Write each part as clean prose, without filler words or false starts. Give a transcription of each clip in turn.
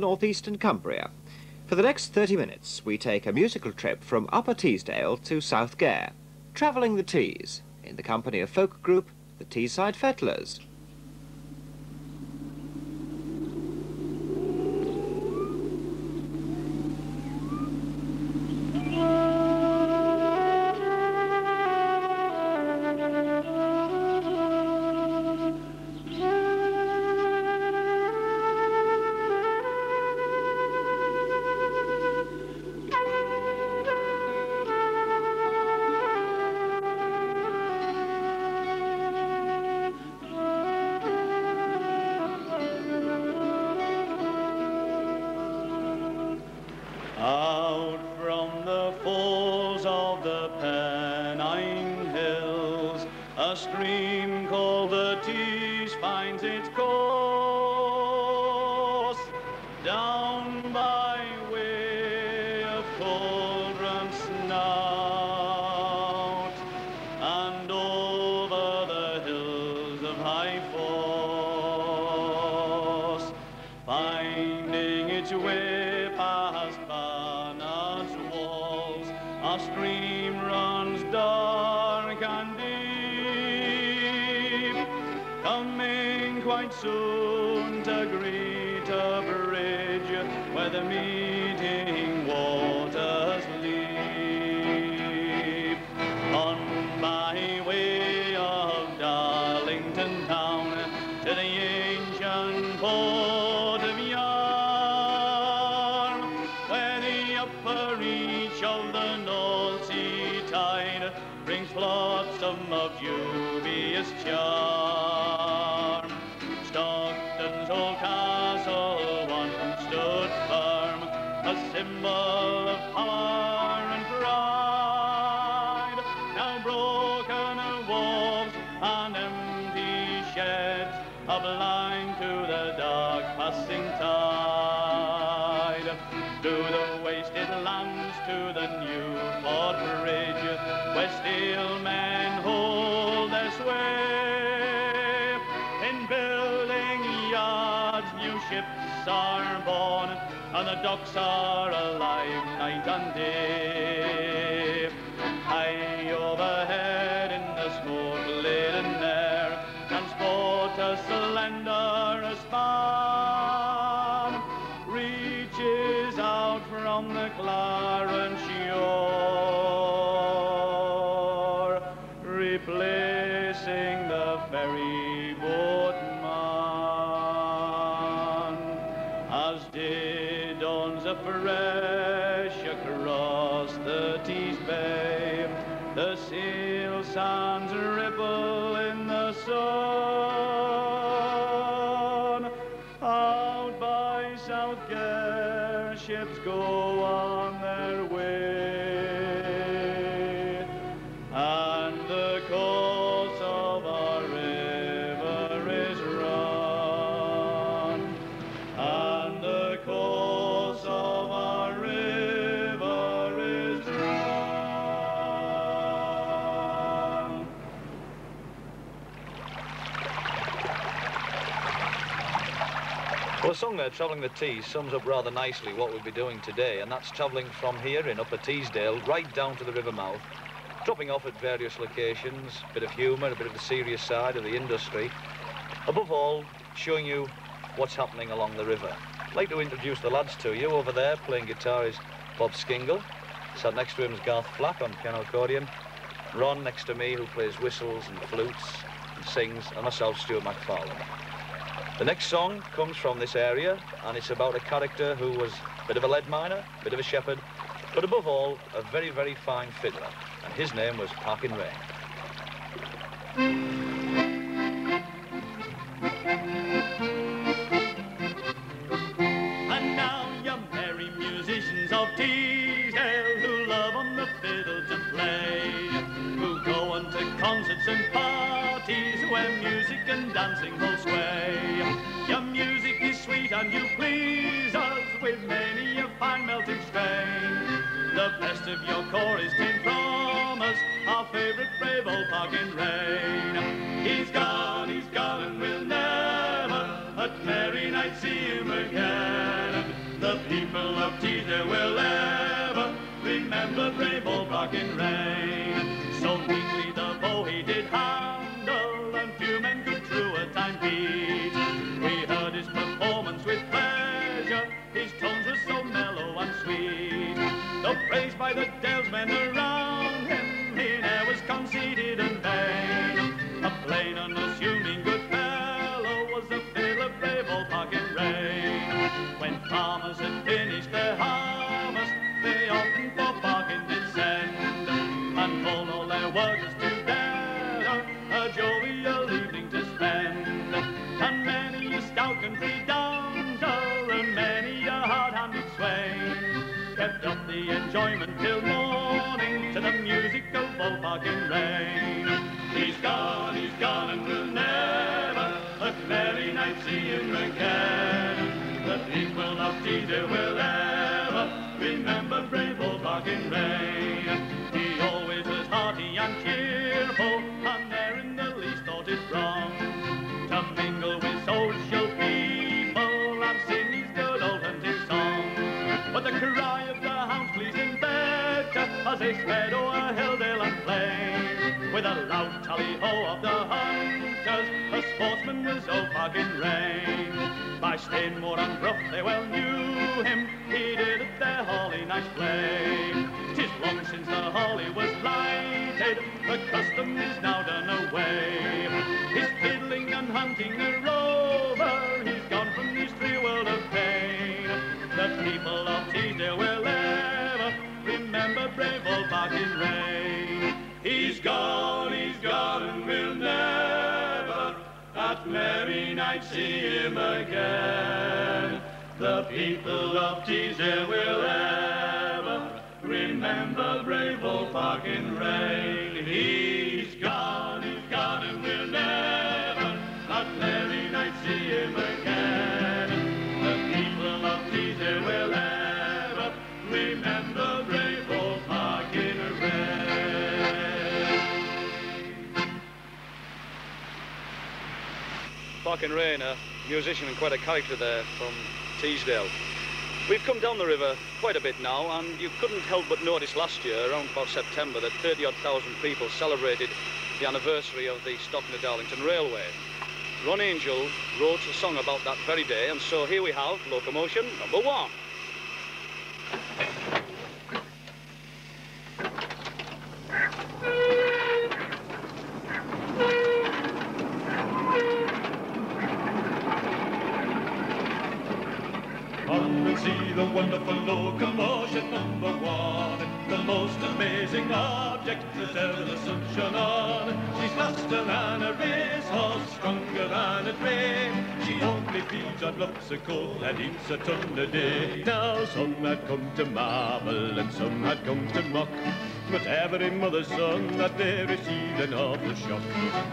Northeastern Cumbria. For the next 30 minutes, we take a musical trip from Upper Teesdale to South Gare, travelling the Tees, in the company of folk group, the Teesside Fettlers. The song there, Travelling the Tees, sums up rather nicely what we'll be doing today, and that's travelling from here in Upper Teesdale right down to the river mouth, dropping off at various locations, a bit of humour, a bit of the serious side of the industry, above all, showing you what's happening along the river. I'd like to introduce the lads to you. Over there, playing guitar is Bob Skingle, sat next to him is Garth Flack on piano accordion, Ron next to me who plays whistles and flutes and sings, and myself, Stuart McFarlane. The next song comes from this area, and it's about a character who was a bit of a lead miner, a bit of a shepherd, but above all, a very, very fine fiddler, and his name was Parkin Raine. And now your merry musicians of Teesdale, who love on the fiddle to play, who go on to concerts and parties where music and dancing will sway. And you please us with many a fine melting strain. The best of your chorus came from us, our favourite brave old Parkin Raine. He's gone and we'll never at merry night see him again. the people of Teesdale will ever remember brave old Parkin Raine. So neatly the bow he did handle, and few men could true a time beat. We heard his performance with pleasure, his tones were so mellow and sweet. Though praised by the dalesmen around him, he ne'er was conceited and vain. A plain, unassuming good fellow was the fiddle of brave old Parkin Raine. When farmers had finished their harvest, they often for Parkin did send, and told all their workers together a jovial evening to spend. And many a stout country dancer and many a hard-handed swain kept up the enjoyment till morning to the music of old Parkin Raine. He's gone, and we'll never a merry night see him again. The people of Teesdale will ever remember brave old Parkin Raine. He always was hearty and cheerful, and ne'er in the least thought it wrong to mingle with social people and sing his good old hunting song. But the cry of the hounds pleased him better as they sped o'er hill, dale, and plain. With a loud tally-ho of the hunters, a sportsman was old Parkin Raine. By Stainmore and Brough they well knew him, he did at their holly nice play. 'Tis long since the holly was lighted, the custom is now done away. His fiddling and hunting are over, he's gone from this three world of pain. The people of Teesdale will ever remember brave old Parkin Raine. He's gone, and we'll never at merry night see him again. The people of Teesdale will ever remember brave old Parkin Raine. He's gone, and we'll never at merry night see him again. The people of Teesdale will ever remember brave old Parkin Raine. Parkin Raine, a musician and quite a character there from Teesdale. We've come down the river quite a bit now, and you couldn't help but notice last year, around about September, that 30,000 people celebrated the anniversary of the Stockton and Darlington Railway. Ron Angel wrote a song about that very day, and so here we have locomotion number one. See the wonderful locomotion number one, the most amazing object that ever the sun shone on. She's faster than a racehorse, stronger than a train. She only feeds on lumps of coal and eats a ton a day. Now some had come to marvel and some had come to mock, but every mother's son that they received an awful shock.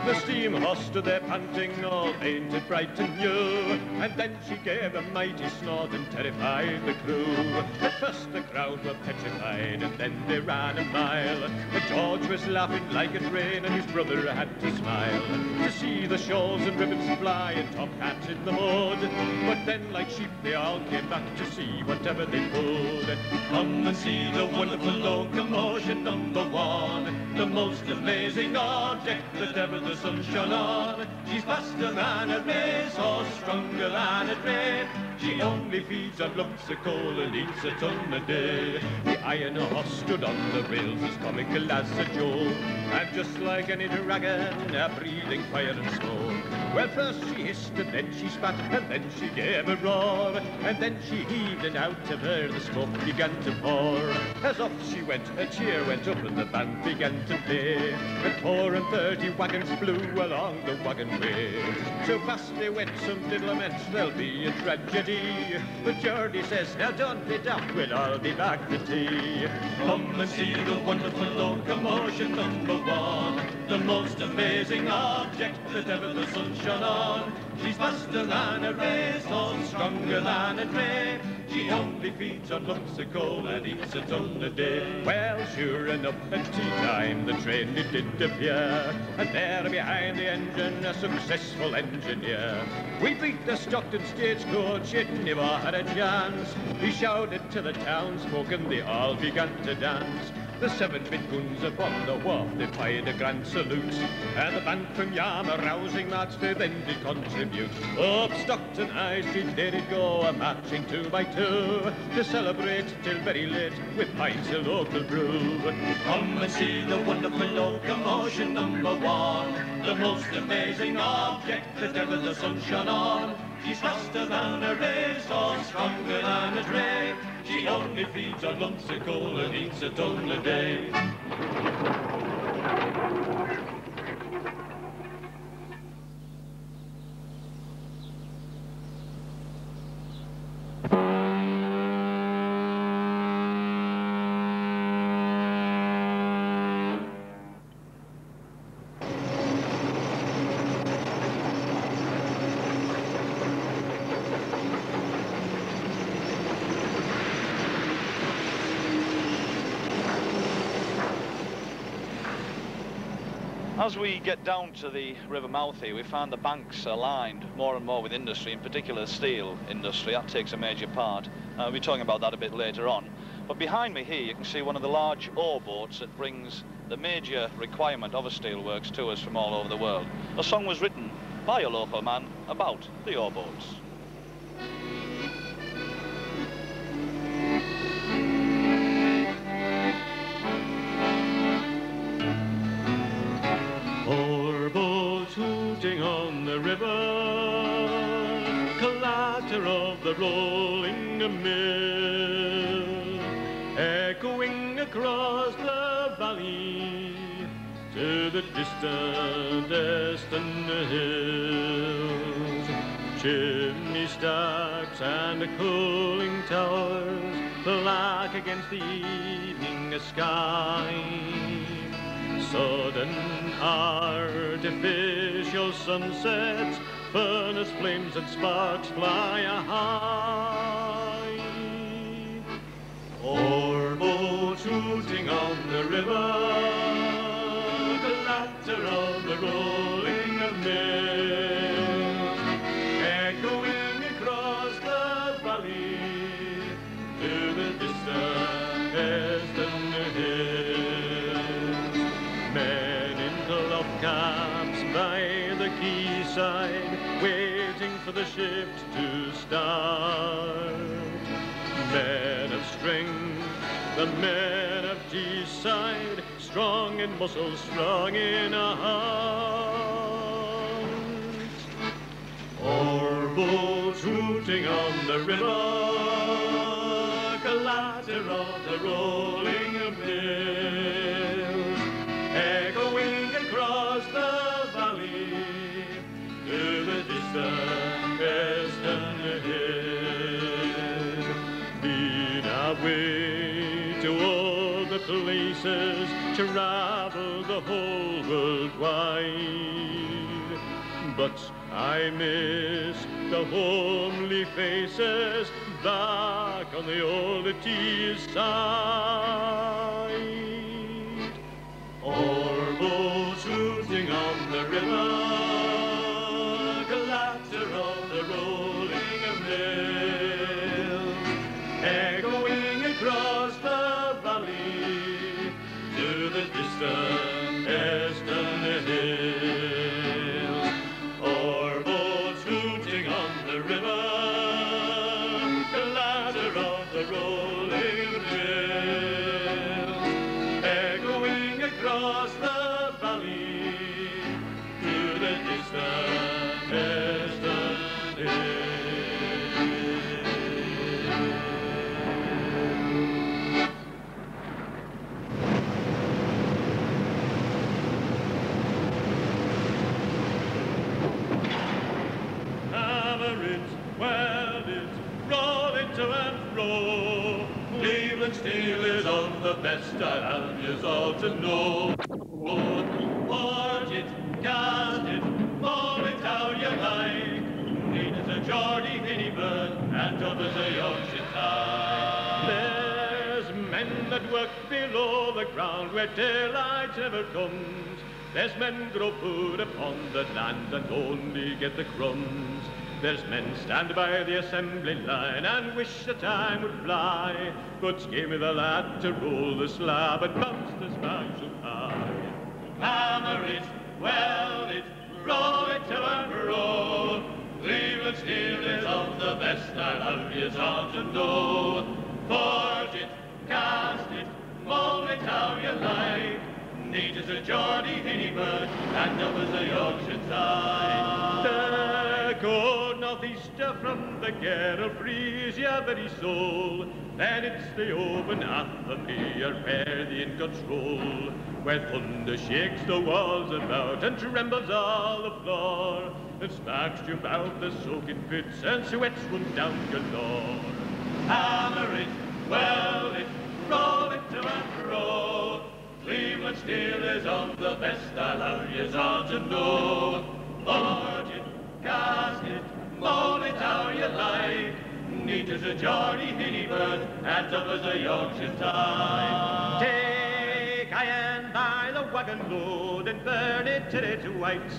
The steam horse to their panting, all painted bright and new, and then she gave a mighty snort and terrified the crew. At first the crowd were petrified, and then they ran a mile, but George was laughing like it rained, and his brother had to smile. To see the shawls and ribbons fly and top hats in the mud, but then like sheep they all came back to see whatever they could. Come and see the wonderful locomotion number one, the most amazing object that ever the sun shone on. She's faster than a racehorse, stronger than a train. She only feeds on lumps of coal and eats a ton a day. The iron horse stood on the rails as comical as a joke, and just like any dragon, a breathing fire and smoke. Well, first she hissed and then she spat, and then she gave a roar, and then she heaved, and out of her the smoke began to pour. As off she went, a cheer went up and the band began to play, and 4 and 30 wagons flew along the wagon way. So fast they went, some did lament, there'll be a tragedy. But Geordie says, now don't be daft, we'll all be back to tea. Come and see the wonderful locomotion number one, the most amazing object that ever the sun shone on. She's faster than a racehorse, stronger than a train. She only feeds on popsicle and eats it on the day. Well, sure enough, at tea time the train it did appear, and there behind the engine a successful engineer. We beat the Stockton stagecoach, it never had a chance. He shouted to the townsfolk and they all began to dance. The 7-bit guns upon the wharf, they fired a grand salute, and the band from Yarm, a rousing march, they then did contribute. Up Stockton High Street, there it go, a marching 2 by 2, to celebrate till very late with pints of local brew. Come and see the wonderful locomotion number 1, the most amazing object that ever the sun shone on. She's faster than a racehorse, stronger than a dray. She only feeds on popsicle and eats a ton a day. As we get down to the river mouth here, we find the banks are lined more and more with industry, in particular steel industry. That takes a major part. We'll be talking about that a bit later on. But behind me here, you can see one of the large ore boats that brings the major requirement of a steelworks to us from all over the world. A song was written by a local man about the ore boats. On the river, clatter of the rolling mill, echoing across the valley to the distant Eston Hills. Chimney stacks and cooling towers black against the evening sky. Sudden artificial sunsets, furnace flames and sparks fly high. Ore boats rooting on the river, clatter of the rolling mill, echoing across the valley to the distant Eston Hills. Camps by the quayside, waiting for the ship to start. Men of strength, the men of Teesside, strong in muscle, strong in heart. Ore boats rooting on the river, clatter of the rolling mill, echoing the valley to the distant Eston Hills. Been away to all the places, travel the whole world wide, but I miss the homely faces back on the old Teesside. Ore boats rooting on the river, clatter of the rolling mill, echoing across the valley to the distant Eston Hills. Ore boats rooting on the river, clatter of the rolling mill, echoing across the steel is on the best, I have years all to know. Forge it, cast it, mold it how you like. Lean is a Geordie Hinneburn, and others a Yorkshire. There's men that work below the ground where daylight never comes. There's men grow food upon the land and only get the crumbs. There's men stand by the assembly line and wish the time would fly. But give me the lad to roll the slab and bounce the spikes up high. Hammer it, weld it, roll it to and roll. Cleveland steel is of the best I love yous all to know. Forge it, cast it, mould it how you like. Neat as a Geordie Hinny bird and up as a Yorkshire side. The cold northeaster from the Gare will freeze your very soul. Then it's the open athame where the in control, where thunder shakes the walls about and trembles all the floor, and sparks jump out the soaking pits and sweats run down galore. Hammer it, weld it, roll it to and fro. Cleveland steel is of the best I love yous all to know. Forge it, cast it, mould it how you like. Neat as a Geordie Hinny bird and tough as a Yorkshire tie. Take iron by the wagon load and burn it till it's white.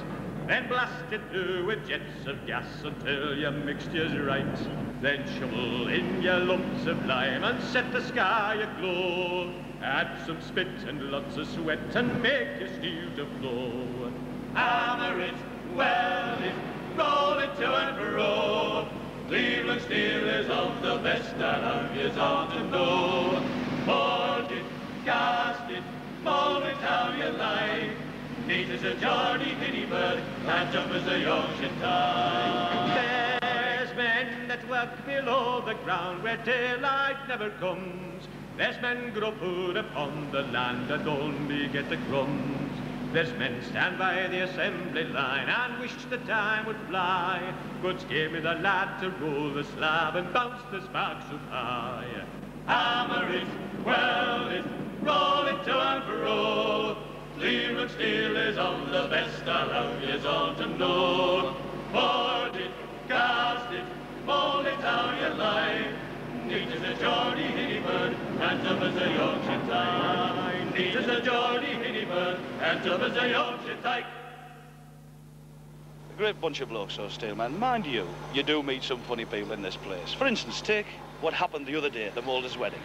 Then blast it through with jets of gas until your mixture's right. Then shovel in your lumps of lime and set the sky aglow. Add some spit and lots of sweat and make your steel to flow. Hammer it, weld it, roll it to and fro. Cleveland steel is of the best I love yous all to know. Forge it, cast it, mould it how you like. Neat as a Geordie Hinny bird, and tough as a Yorkshire tie. There's men that work below the ground where daylight never comes. There's men grow food upon the land and only get the crumbs. There's men stand by the assembly line and wish the time would fly. But give me the lad to roll the slab and bounce the sparks up high. Hammer it, weld it, roll it to and fro. Cleveland steel is of the best I love yous all to know. Forge it, cast it, mould it how you like. Neat as a Geordie Hinny bird, and tough as a Yorkshire tyke. Neat as a Geordie Hinny bird, and tough as a Yorkshire tyke. A great bunch of blokes, those steelmen. Mind you, you do meet some funny people in this place. For instance, take what happened the other day at the Moulders' wedding.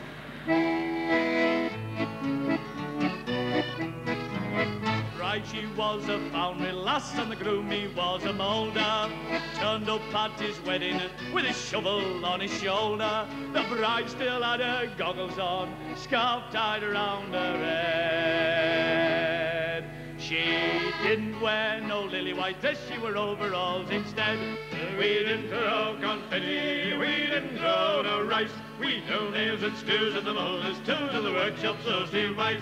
She was a foundry lass and the groom he was a moulder. Turned up at his wedding with a shovel on his shoulder. The bride still had her goggles on, scarf tied around her head. She didn't wear no lily white dress, she wore overalls instead. We didn't throw confetti, we didn't throw no rice. We threw nails and screws at the molders, tools at the workshops of steel mice.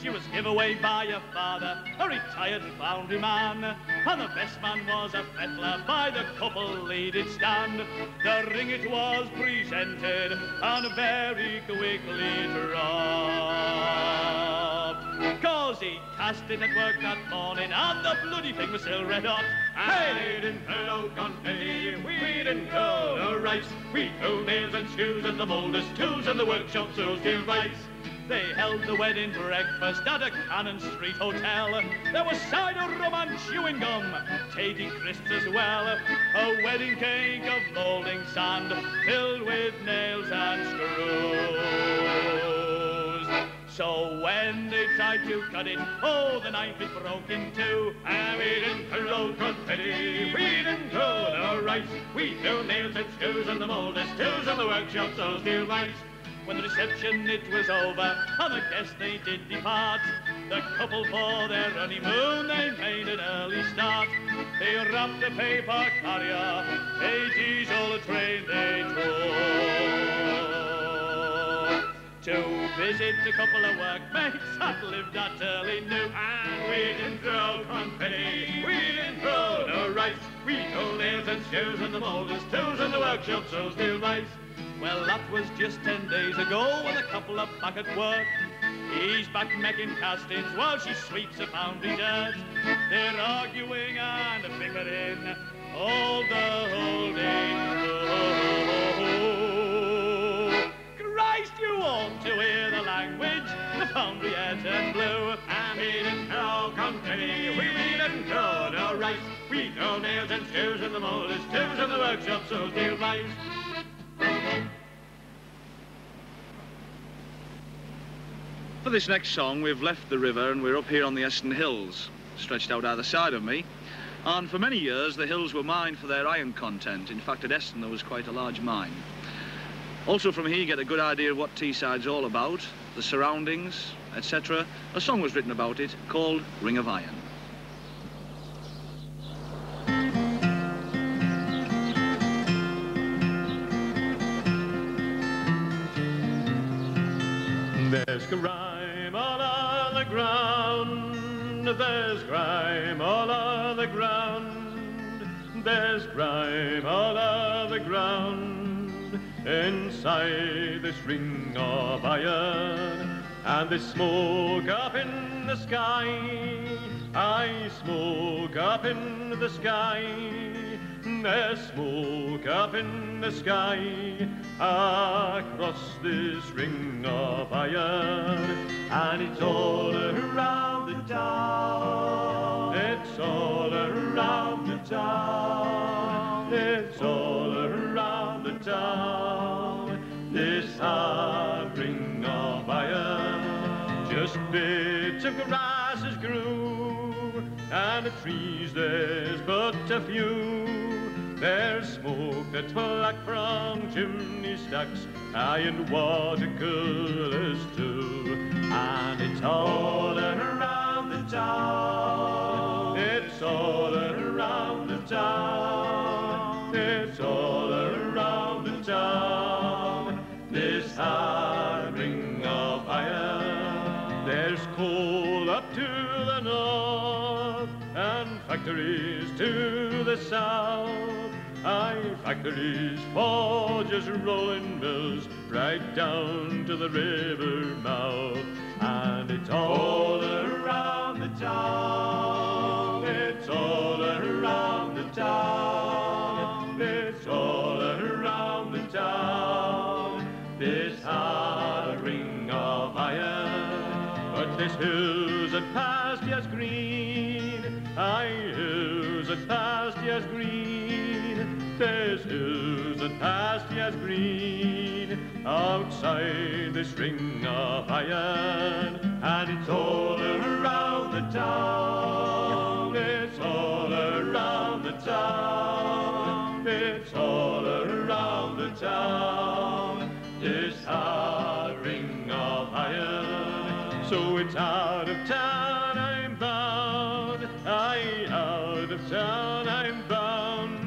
She was given away by her father, a retired foundry man, and the best man was a fettler by the couple he did stand. The ring it was presented and very quickly dropped, cause he cast it at work that morning and the bloody thing was still red hot. Hey! We didn't throw no confetti, we didn't throw no rice. We threw nails and screws at the moulders, tools and the workshops of steel mice. They held the wedding breakfast at a Cannon Street Hotel. There was cider, rum and chewing gum, tasty crisps as well. A wedding cake of moulding sand filled with nails and screws. So when they tried to cut it, oh, the knife it broke in two. And we didn't throw confetti, we didn't throw no rice. We threw nails and screws and the moulders, tools and the workshops of steel mice. When the reception it was over and the guests they did depart, the couple for their honeymoon they made an early start. They wrapped a paper carrier, a diesel train they took, to visit a couple of workmates that lived at early noon. And we didn't throw confetti, we didn't throw no rice. We threw nails and screws and the moulders, tools and the workshops of steel mice. Well, that was just 10 days ago when the couple are back at work. He's back making castings while she sweeps a foundry dirt. They're arguing and bickering all the whole day through. corned and blue. I made it cow company, we made it cow no rice. We throw nails and screws in the moulders, tubes in the workshop, so they'll rise. For this next song, we've left the river and we're up here on the Eston Hills, stretched out either side of me. And for many years, the hills were mined for their iron content. In fact, at Eston, there was quite a large mine. Also from here, you get a good idea of what Teesside's all about, the surroundings, etc. A song was written about it called Ring of Iron. There's grime all on the ground, there's grime all on the ground, there's grime all on the ground, inside this ring of iron, and there's smoke up in the sky, I smoke up in the sky, there's smoke up in the sky, across this ring of iron, and it's all around the town, it's all around the town, it's all around the town, this hard ring of iron. Just bits of grasses grew, and the trees there's but a few. There's smoke that's black from chimney stacks, aye, and watercolours too. And it's all around the town, it's all around the town, it's all around the town, this high ring of iron. There's coal up to the north, and factories to the south. Aye, factories, forges, rolling mills, right down to the river mouth. And it's all around the town, it's all around the town, it's all around the town, this hard ring of iron. But there's hills that past years green, aye, hills that past years green, there's hills that past years green, outside this ring of iron, and it's all around the town, it's all around the town, it's all around the town, this hard ring of iron. So it's out of town I'm bound, aye, out of town I'm bound.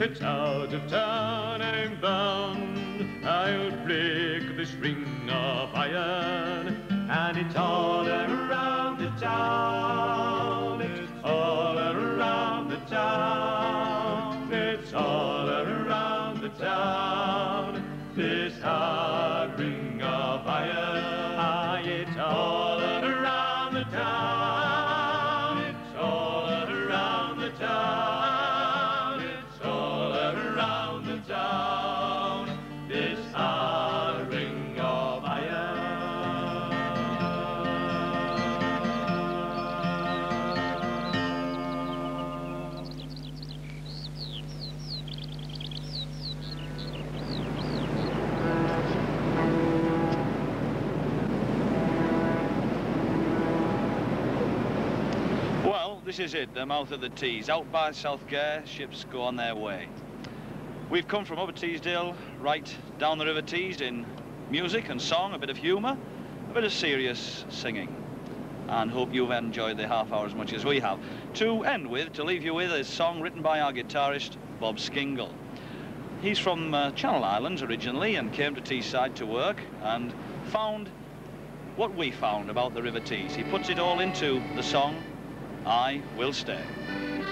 It's out of town I'm bound, I'll break this ring of iron, and it's all around the town, it's all around the town, it's all around the town, this hard ring of iron, it's all around the town, it's all around the town. This is it, the mouth of the Tees. Out by South Gare, ships go on their way. We've come from Upper Teesdale, right down the River Tees in music and song, a bit of humour, a bit of serious singing. And hope you've enjoyed the half hour as much as we have. To end with, to leave you with, is a song written by our guitarist, Bob Skingle. He's from Channel Islands originally and came to Teesside to work and found what we found about the River Tees. He puts it all into the song, I Will Stay. You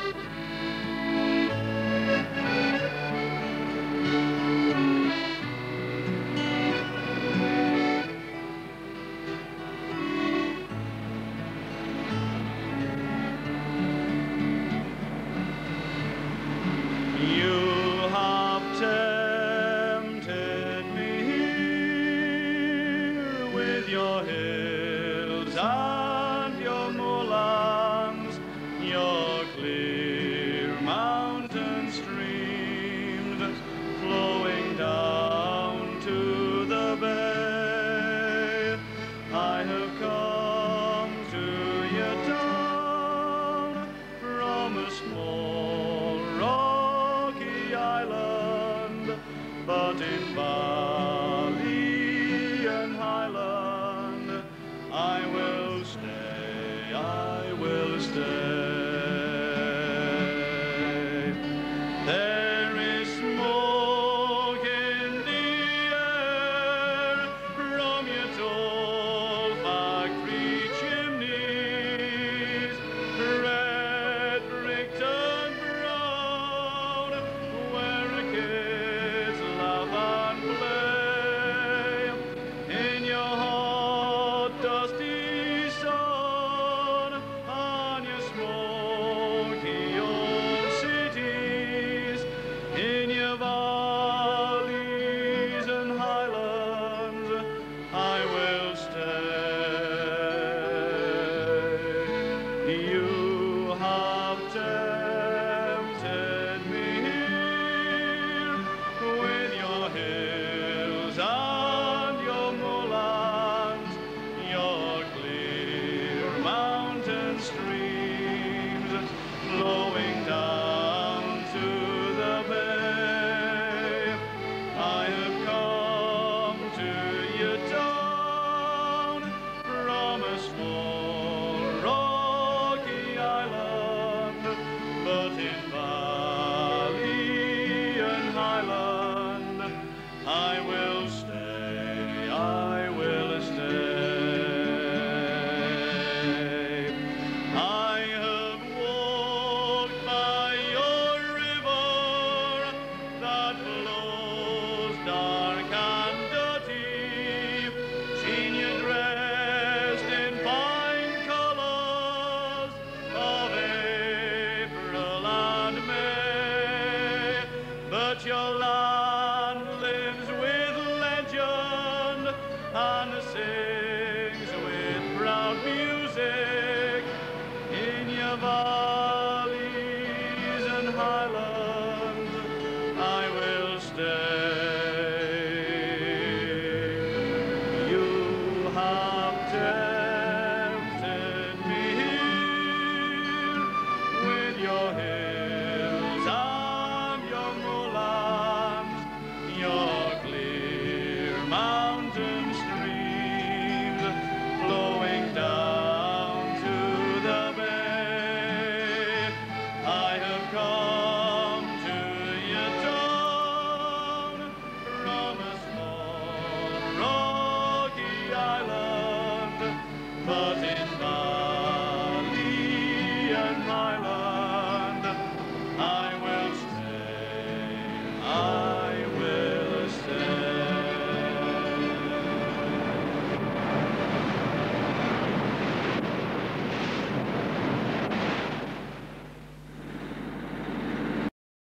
have tempted me here with your hair. in valley and highland, I will stay, I will stay. There is smoke in the air from your tall factory chimneys, red brick and brown, where the kids laugh and play. In your hot, dusty sun, on your smoky old cities, in your valleys and highlands, I will stay. You have tempted me here with your hills and your moorlands, your clear mountain streams flowing down to the bay. I have come to your town from a small rocky island, but in valley and highland I will stay, I will stay. I have walked by your river that flows dark and dirty, seen you dressed in fine colors of April and May, but your land lives with legend and sings with proud music in your valleys and highlands. I will stay. You have tempted me here with your hills and your moorlands, your clear mountain